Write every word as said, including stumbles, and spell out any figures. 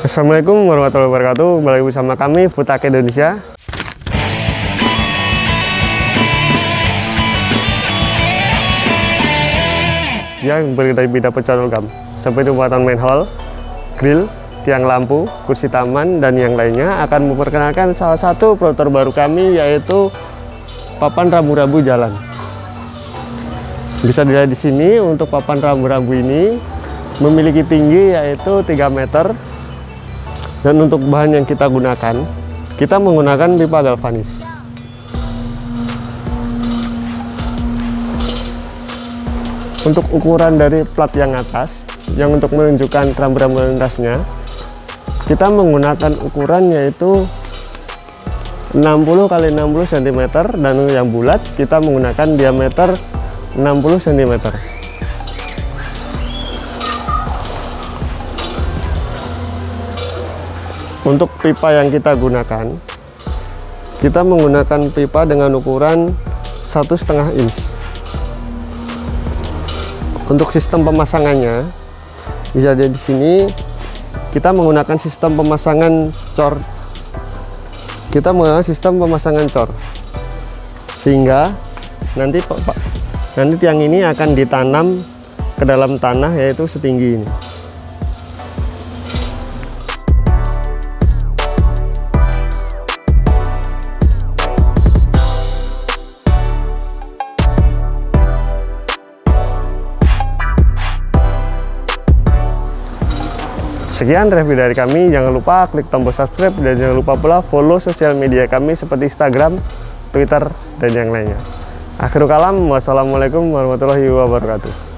Assalamualaikum warahmatullahi wabarakatuh. Kembali lagi bersama kami Futake Indonesia. Yang berbeda-beda pecah logam seperti pembuatan manhole, grill, tiang lampu, kursi taman, dan yang lainnya. Akan memperkenalkan salah satu produk baru kami, yaitu papan rambu-rambu jalan. Bisa dilihat di sini. Untuk papan rambu-rambu ini memiliki tinggi yaitu tiga meter. Dan untuk bahan yang kita gunakan, kita menggunakan pipa galvanis. Untuk ukuran dari plat yang atas, yang untuk menunjukkan rambu-rambu lintasnya, kita menggunakan ukuran yaitu enam puluh kali enam puluh sentimeter, dan yang bulat kita menggunakan diameter enam puluh sentimeter. Untuk pipa yang kita gunakan, kita menggunakan pipa dengan ukuran satu setengah inch. Untuk sistem pemasangannya, bisa jadi di sini kita menggunakan sistem pemasangan cor. Kita menggunakan sistem pemasangan cor, sehingga nanti nanti tiang ini akan ditanam ke dalam tanah yaitu setinggi ini. Sekian review dari kami, jangan lupa klik tombol subscribe dan jangan lupa pula follow sosial media kami seperti Instagram, Twitter, dan yang lainnya. Akhirul kalam, wassalamualaikum warahmatullahi wabarakatuh.